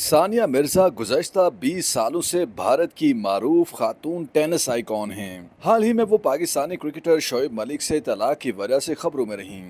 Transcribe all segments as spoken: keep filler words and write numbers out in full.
सानिया मिर्जा गुज़श्ता बीस सालों से भारत की मारूफ खातून टेनिस आइकॉन हैं। हाल ही में वो पाकिस्तानी क्रिकेटर शोएब मलिक से तलाक की वजह से खबरों में रहीं।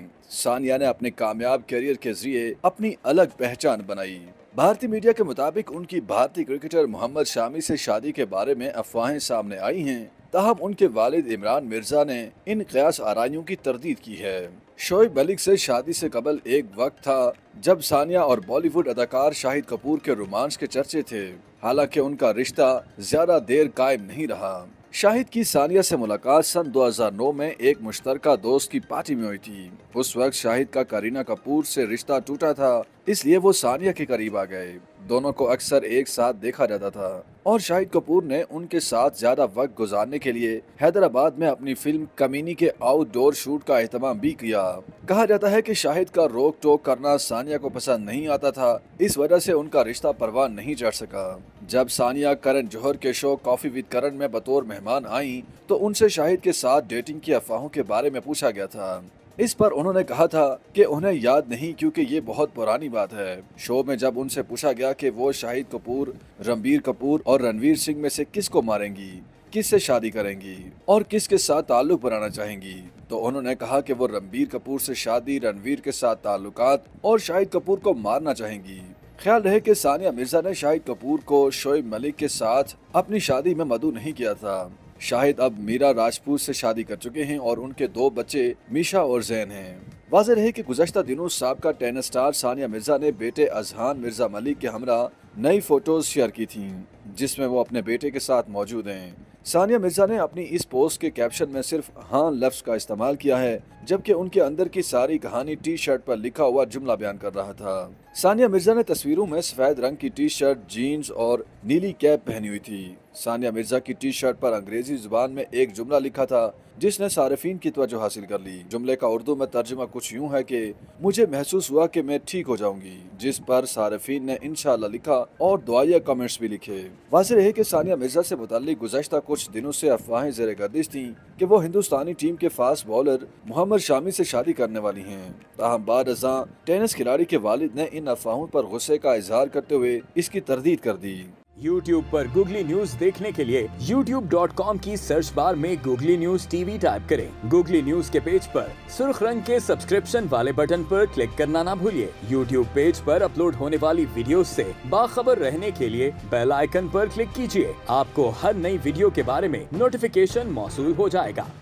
सानिया ने अपने कामयाब करियर के जरिए अपनी अलग पहचान बनाई। भारतीय मीडिया के मुताबिक उनकी भारतीय क्रिकेटर मोहम्मद शामी से शादी के बारे में अफवाहें सामने आई हैं, ताहम उनके वालिद इमरान मिर्जा ने इन क़यास आराइयों की तरदीद की है। शोएब मलिक से शादी से कबल एक वक्त था जब सानिया और बॉलीवुड अदाकार शाहिद कपूर के रोमांस के चर्चे थे। हालांकि उनका रिश्ता ज्यादा देर कायम नहीं रहा। शाहिद की सानिया से मुलाकात सन दो हज़ार नौ में एक मुश्तरका दोस्त की पार्टी में हुई थी। उस वक्त शाहिद का करीना कपूर से रिश्ता टूटा था, इसलिए वो सानिया के करीब आ गए। दोनों को अक्सर एक साथ देखा जाता था और शाहिद कपूर ने उनके साथ ज्यादा वक्त गुजारने के लिए हैदराबाद में अपनी फिल्म कमीनी के आउटडोर शूट का अहतमाम भी किया। कहा जाता है कि शाहिद का रोक टोक करना सानिया को पसंद नहीं आता था, इस वजह से उनका रिश्ता परवान नहीं चढ़ सका। जब सानिया करण जौहर के शो कॉफी विद करण में बतौर मेहमान आई तो उनसे शाहिद के साथ डेटिंग की अफवाहों के बारे में पूछा गया था। इस पर उन्होंने कहा था कि उन्हें याद नहीं क्योंकि ये बहुत पुरानी बात है। शो में जब उनसे पूछा गया कि वो शाहिद कपूर, रणबीर कपूर और रणवीर सिंह में से किसको मारेंगी, किससे शादी करेंगी और किसके साथ ताल्लुक बनाना चाहेंगी, तो उन्होंने कहा कि वो रणबीर कपूर से शादी, रणवीर के साथ ताल्लुकात और शाहिद कपूर को मारना चाहेंगी। ख्याल रहे कि सानिया मिर्जा ने शाहिद कपूर को शोएब मलिक के साथ अपनी शादी में मदऊ नहीं किया था। शाहिद अब मीरा राजपूत से शादी कर चुके हैं और उनके दो बच्चे मिशा और जैन हैं। वाज़ेह रहे कि गुज़श्ता दिनों साबका टेनिस स्टार सानिया मिर्जा ने बेटे अजहान मिर्जा मलिक के हमरा नई फोटोज शेयर की थीं, जिसमें वो अपने बेटे के साथ मौजूद हैं। सानिया मिर्जा ने अपनी इस पोस्ट के कैप्शन में सिर्फ हाँ लफ्ज का इस्तेमाल किया है, जबकि उनके अंदर की सारी कहानी टी शर्ट पर लिखा हुआ जुमला बयान कर रहा था। सानिया मिर्जा ने तस्वीरों में सफेद रंग की टी शर्ट, जीन्स और नीली कैप पहनी हुई थी। सानिया मिर्जा की टी शर्ट पर अंग्रेजी जुबान में एक जुमला लिखा था जिसने सारिफीन की तवज्जो हासिल कर ली। जुमले का उर्दू में तर्जुमा कुछ यूँ है कि मुझे महसूस हुआ कि मैं ठीक हो जाऊंगी, जिस पर सारिफीन ने इंशाअल्लाह लिखा और दुआया कमेंट्स भी लिखे। वाज़ेह रहे कि सानिया मिर्जा से मुताल्लिक गुज़श्ता कुछ दिनों से अफवाहें ज़ेरे गर्दिश थीं कि वो हिंदुस्तानी टीम के फास्ट बॉलर मोहम्मद शामी से शादी करने वाली हैं। ताहम बाद अज़ां टेनिस खिलाड़ी के वालिद ने इन अफवाहों पर गुस्से का इजहार करते हुए इसकी तरदीद कर दी। YouTube पर Google News देखने के लिए यूट्यूब डॉट कॉम की सर्च बार में Google News T V type करें। Google News के पेज पर सुर्ख रंग के सब्सक्रिप्शन वाले बटन पर क्लिक करना ना भूलिए। YouTube पेज पर अपलोड होने वाली वीडियोस से बाखबर रहने के लिए बेल आइकन पर क्लिक कीजिए। आपको हर नई वीडियो के बारे में नोटिफिकेशन मौसूल हो जाएगा।